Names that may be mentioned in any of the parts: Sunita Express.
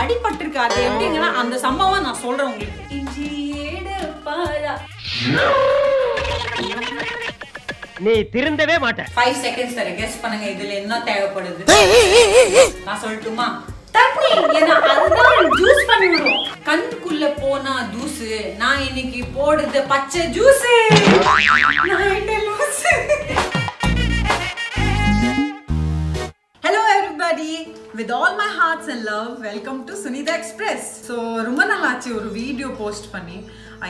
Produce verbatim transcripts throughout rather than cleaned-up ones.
அடிபட்டிருக்காது எப்படிங்கன்னா அந்த சம்பவ நான் சொல்றேன் உங்களுக்கு. நீ திருந்தவே மாட்டே. five செகண்ட்ஸ் தர கெஸ் பண்ணுங்க இதுல என்ன தேவைப்படுது. நான் சொல்லட்டுமா? தப்பு ஏன்னா அதுதான் ஜூஸ் பண்ணுறோம். கண்ணுக்குள்ள போனா ஜூஸ். நான் இன்னைக்கு போடுது பச்சை ஜூஸ். நான் என்ன loose. Hello everybody. With all my hearts and love, welcome to Sunita Express. So ரொம்ப நாளாச்சு ஒரு வீடியோ போஸ்ட் பண்ணி.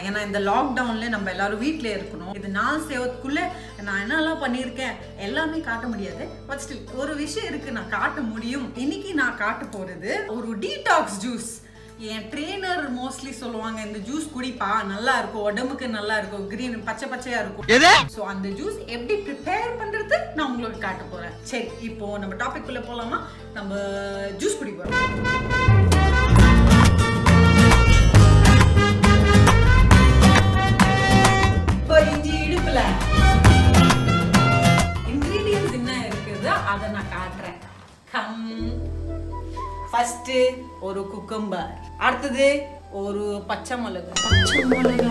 ஏன்னா இந்த லாக்டவுன்ல நம்ம எல்லாரும் வீட்டில இருக்கணும். இது நாள் சேவத்துக்குள்ளே நான் என்னெல்லாம் பண்ணியிருக்கேன் எல்லாமே காட்ட முடியாது. பட் ஸ்டில் ஒரு விஷயம் இருக்கு நான் காட்ட முடியும். இன்னைக்கு நான் காட்ட போறது ஒரு டீடாக்ஸ் ஜூஸ். என் ட்ரெய்னர் மோஸ்ட்லி சொல்லுவாங்க இந்த ஜூஸ் குடிப்பா நல்லா இருக்கும் உடம்புக்கு நல்லா இருக்கும் கிரீன் பச்சை பச்சையா இருக்கும். ஸோ அந்த ஜூஸ் எப்படி ப்ரிப்பேர் பண்றது நான் உங்களுக்கு காட்ட போறேன். சரி இப்போ நம்ம டாபிக் குள்ள போலாமா? நம்ம ஜூஸ் குடிப்போம். இன்கிரீடியன்ஸ் என்ன இருக்குது அதை நான் காட்டுறேன். கம் ஃபர்ஸ்ட் ஒரு குக்கம்பர், அடுத்தது ஒரு பச்சை மிளகு, பச்சை மிளகு,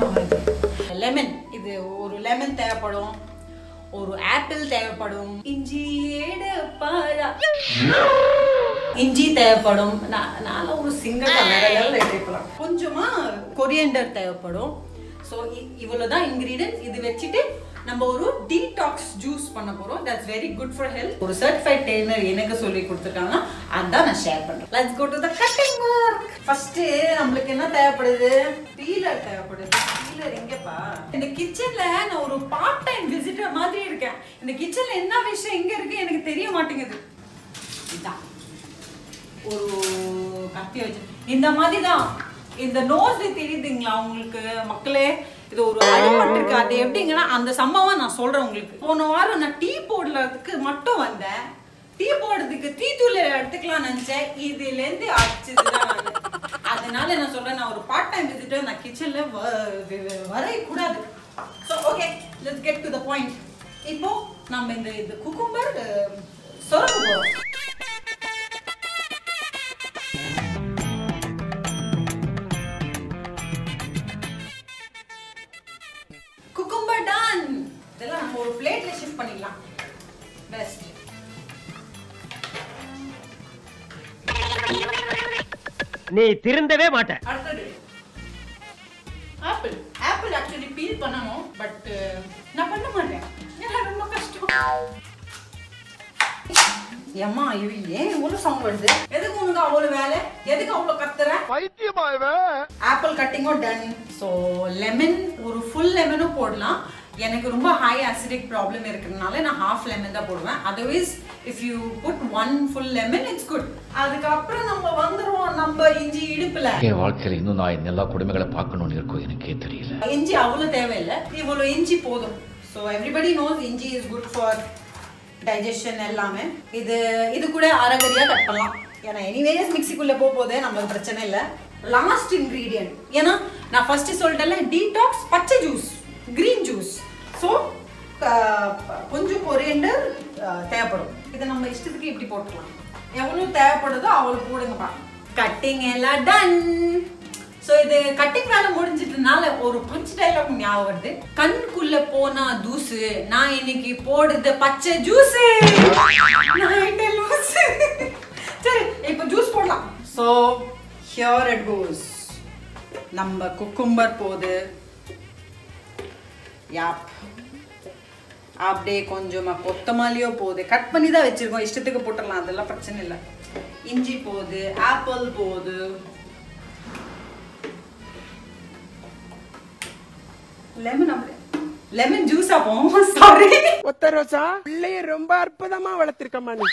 லெமன், இது ஒரு லெமன் தேவைப்படும், ஒரு ஆப்பிள் தேவைப்படும், இஞ்சி ஏடப்பாரா இஞ்சி தேவைப்படும், நான் ஒரு சிங்கிள் கலர்ல எடுத்துக்கலாம், கொஞ்சமா கொரியண்டர் தேவைப்படும். ஸோ இவ்வளோதான் இன்கிரீடியன்ஸ். இது வச்சுட்டு நம்ம ஒரு டீடாக்ஸ் ஜூஸ் பண்ண போறோம். That's very good for health. ஒரு சர்டிஃபைட் ட்ரெய்னர் எனக்கு சொல்லி கொடுத்துட்டாங்க, அதான் நான் ஷேர் பண்றேன். Let's go to the cutting work. First நமக்கு என்ன தேவைப்படுது? பீலர் தேவைப்படுது. பீலர் எங்கப்பா? இந்த கிச்சன்ல நான் ஒரு பார்ட் டைம் விசிட்டர் மாதிரி இருக்கேன். இந்த கிச்சன்ல என்ன விஷயம் எங்க இருக்கு எனக்கு தெரிய மாட்டேங்குது. இதான் ஒரு கத்தி வச்சு இந்த மாதிரி தான் இந்த நோஸ் தெரியுதுங்களா உங்களுக்கு மக்களே? இது ஒரு அடிபட்டிருக்கு. அது எப்படிங்கன்னா அந்த சம்பவம் நான் சொல்றேன் உங்களுக்கு. போன வாரம் நான் டீ போடுறதுக்கு மட்டும் வந்தேன். டீ போடுறதுக்கு டீ தூள் எடுத்துக்கலாம் நினைச்சேன். இதுல இருந்து அடிச்சுதான். அதனால என்ன சொல்றேன், நான் ஒரு பார்ட் டைம் விசிட்டர், நான் கிச்சன்ல வரைய கூடாது. So okay let's get to the point. இப்போ நம்ம இந்த இது குக்கும்பர் சொரக்க போறோம். ஒரு பிளேட்ல ஷிஃப்ட் பண்ணிடலாம். பெஸ்ட். நீ திருந்தவே மாட்டே. அடுத்து ஆப்பிள். ஆப்பிள் एक्चुअली பீல் பண்ணனும், பட் நான் பண்ண மாட்டேன். எல்லாம் ரொம்ப கஷ்டம். ஏம்மா இது ஏன் இவ்வளவு சவுண்ட் வருது? எதுக்கு உங்களுக்கு அவ்வளவு வேலை? எதுக்கு அவ்வளவு கத்துற? பைத்தியமா இவ. ஆப்பிள் கட்டிங்கோ டன். சோ லெமன் ஒரு ஃபுல் லெமனும் போடலாம். எனக்கு ரொம்ப ஹை அசிடிக் ப்ராப்ளம் இருக்கிறதுனால நான் ஹாஃப் லெமன் தான் போடுவேன். Otherwise if you put one full lemon it's good. அதுக்கப்புறம் நம்ம வந்துருவோம் நம்ம இஞ்சி இடுப்புல. என் வாழ்க்கையில இன்னும் நான் எல்லா குடும்பங்களை பார்க்கணும்னு இருக்கோம் எனக்கே தெரியல. இஞ்சி அவ்வளோ தேவையில்லை, இவ்வளோ இஞ்சி போதும். So everybody knows inji is good for digestion எல்லாமே. இது இது கூட அரைகறியா கட் பண்ணலாம். ஏன்னா எனிவேஸ் மிக்சிக்குள்ளே போக போதே நம்மளுக்கு பிரச்சனை இல்லை. லாஸ்ட் இன்க்ரீடியன்ட் ஏன்னா நான் ஃபர்ஸ்ட் சொல்லிட்டேன்ல டீடாக்ஸ் பச்சை ஜூஸ் கிரீன் ஜூஸ். ஸோ கொஞ்சம் கொரியண்டர் தேவைப்படும். இதை நம்ம இஷ்டத்துக்கு இப்படி போட்டுக்கலாம், எவ்வளோ தேவைப்படுதோ அவ்வளோ போடுங்கப்பா. கட்டிங் எல்லாம் டன். ஸோ இது கட்டிங் வேலை முடிஞ்சிட்டனால ஒரு பஞ்சு டைலாக் ஞாபகம் வருது. கண்ணுக்குள்ள போனா தூசு, நான் இன்னைக்கு போடுறது பச்சை ஜூஸ். சரி இப்போ ஜூஸ் போடலாம். So here it goes. நம்ம குக்கும்பர் போகுது. யாப் அப்படியே கொஞ்சமாக கொத்தமல்லியோ போகுது. கட் பண்ணி தான் வச்சுருக்கோம், இஷ்டத்துக்கு போட்டுடலாம், அதெல்லாம் பிரச்சனை இல்லை. இஞ்சி போகுது, ஆப்பிள் போகுது, லெமன் அப்படியே லெமன் ஜூஸ் ஆகும். சாரி ஒத்த ரோசா பிள்ளைய ரொம்ப அற்புதமாக வளர்த்துருக்கம்மா நீ.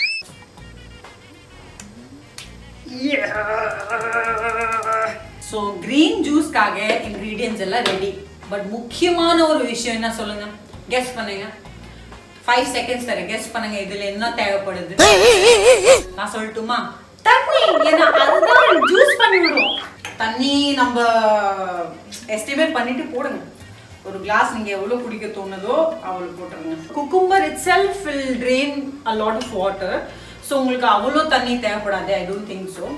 ஸோ கிரீன் ஜூஸ்க்காக இன்க்ரீடியன்ஸ் எல்லாம் ரெடி. பட் முக்கியமான ஒரு விஷயம் என்ன சொல்லுங்க? கெஸ் பண்ணுங்க. ஃபைவ் செகண்ட்ஸ் தர கெஸ் பண்ணுங்க இதுல என்ன தேவைப்படுது. நான் சொல்லட்டுமா? தண்ணி. ஏன்னா அதுதான் ஜூஸ் பண்ணிடுறோம். தண்ணி நம்ம எஸ்டிமேட் பண்ணிட்டு போடுங்க. ஒரு கிளாஸ் நீங்க எவ்வளவு குடிக்க தோணுதோ அவ்வளவு போட்டுருங்க. Cucumber itself will drain a lot of water. So, you don't need to I don't think so.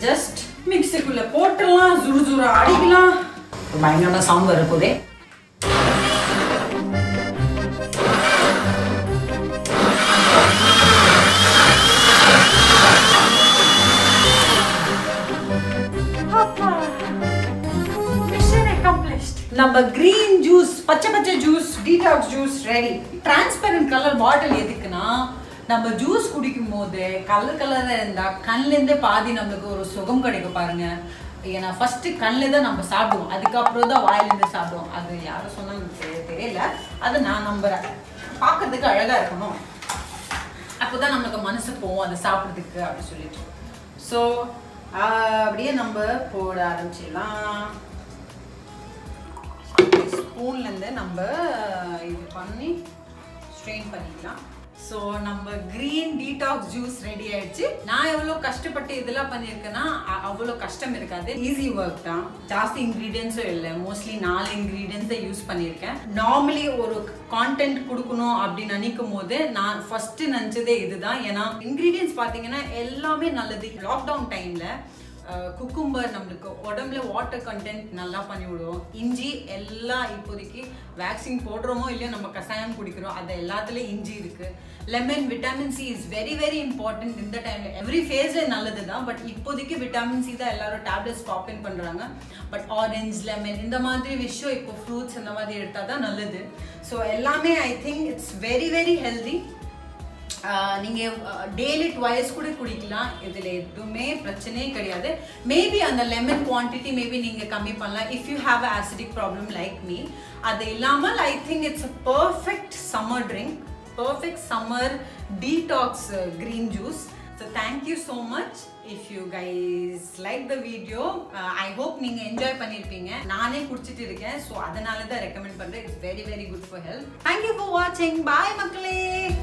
Just mix it. Minor sound. Number green juice, pacha pacha juice, detox juice ready. Transparent color bottle edukna. Number juice kudikkumbode color color irundha kannilinde paadi namakku oru sugam kadikku parunga. Yena first kannilinde namu saapduvom. Adukapradha vaayilinde saapduvom. Adu yaaru sonnanga theriyala. Adu na nambara. Paakradhukku alaga irukanum. Appoda namakku manasu povom adu saapradhukku apdi solittu. So abadiye number poda aarambichalam. Spoon and then number strain panila. So number green detox juice ready aichu. Na evlo kashtapatti idella panirkena avlo kashtam irukade. Easy work da. Jaasti ingredients illa. Mostly four ingredients da use panirken. Normally oru content kudukunu appdi nanikumode na first nanchade idu da. Yena ingredients pathina ellame nalladu lockdown time la. Uh, cucumber namakku water content nalla panni viduvom inji ella ippodiki vaccine podromo illa nama kasayam kudikrom adu ellathile inji irukku lemon vitamin C is very very important in the time every phase la nalladhu da but ippodiki vitamin C da ellaru tablets pop in pandranga but orange lemon indha maadhiri vishayam ippo fruits indha maadhiri edutha da nalladhu so ellame I think it's very very healthy. Uh, you can drink daily twice. Maybe the lemon quantity maybe you can reduce if you have an acidic problem like me. I think it's a perfect summer drink. Perfect summer detox green juice. So thank you so much. If you guys like the video, uh, I hope you enjoy it. I enjoy so I recommend it. It's very very good for health. Thank you for watching. Bye Makale.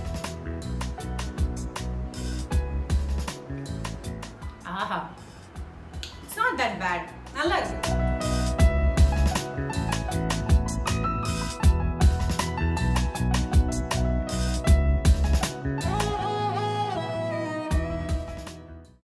Aha. It's not that bad. I like it.